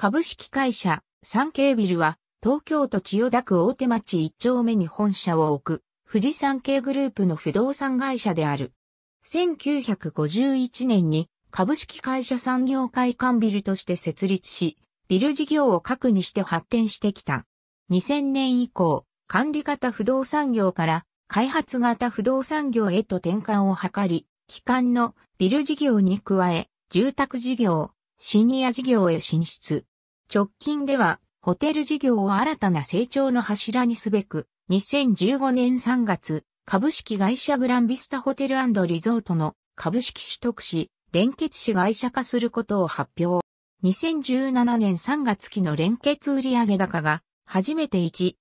株式会社、産経ビルは、東京都千代田区大手町1丁目に本社を置く、富士産経グループの不動産会社である。1951年に株式会社産業会館ビルとして設立し、ビル事業を核にして発展してきた。2000年以降、管理型不動産業から開発型不動産業へと転換を図り、基幹のビル事業に加え、住宅事業、シニア事業へ進出。直近では、ホテル事業を新たな成長の柱にすべく、2015年3月、株式会社グランビスタホテル&リゾートの株式取得し、連結子会社化することを発表。2017年3月期の連結売上高が、初めて1.0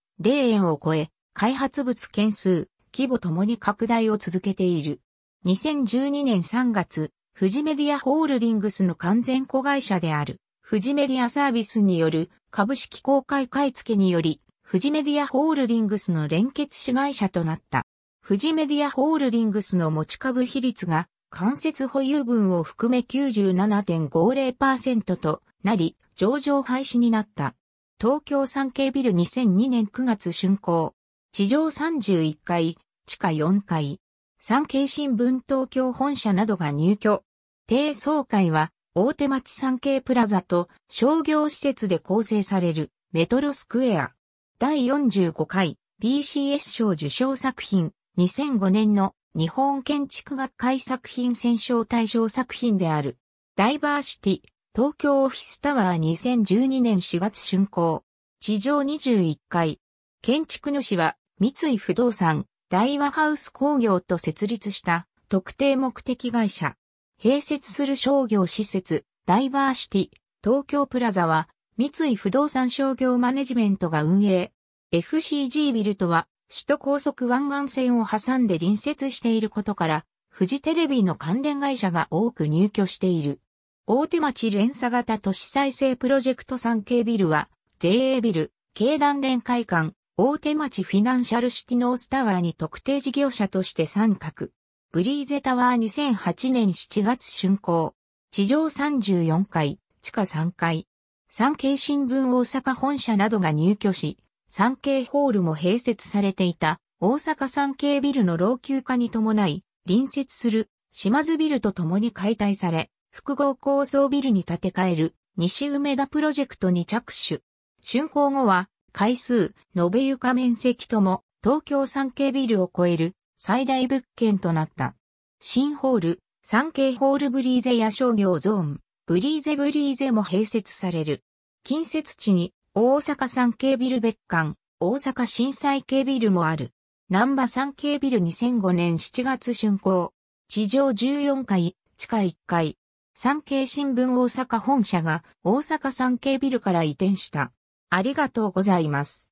円を超え、開発物件数、規模ともに拡大を続けている。2012年3月、富士メディアホールディングスの完全子会社である。富士メディアサービスによる株式公開買付により、富士メディアホールディングスの連結子会社となった。富士メディアホールディングスの持ち株比率が間接保有分を含め 97.50% となり、上場廃止になった。東京産経ビル2002年9月竣工。地上31階、地下4階。産経新聞東京本社などが入居。定層階は、大手町産経プラザと商業施設で構成されるメトロスクエア。第45回 BCS 賞受賞作品2005年の日本建築学会作品選奨対象作品である。ダイバーシティ東京オフィスタワー2012年4月竣工。地上21階。建築主は三井不動産大和ハウス工業と設立した特定目的会社。併設する商業施設、ダイバーシティ、東京プラザは、三井不動産商業マネジメントが運営。FCG ビルとは、首都高速湾岸線を挟んで隣接していることから、フジテレビの関連会社が多く入居している。大手町連鎖型都市再生プロジェクト産経ビルは、JA ビル、経団連会館、大手町フィナンシャルシティノースタワーに特定事業者として参画。ブリーゼタワー2008年7月竣工。地上34階、地下3階。産経新聞大阪本社などが入居し、産経ホールも併設されていた大阪産経ビルの老朽化に伴い、隣接する島津ビルと共に解体され、複合高層ビルに建て替える西梅田プロジェクトに着手。竣工後は、階数、延べ床面積とも東京産経ビルを超える。最大物件となった。新ホール、産経ホールブリーゼや商業ゾーン、ブリーゼも併設される。近接地に大阪産経ビル別館、大阪心斎系ビルもある。難波産経ビル2005年7月竣工。地上14階、地下1階。産経新聞大阪本社が大阪産経ビルから移転した。ありがとうございます。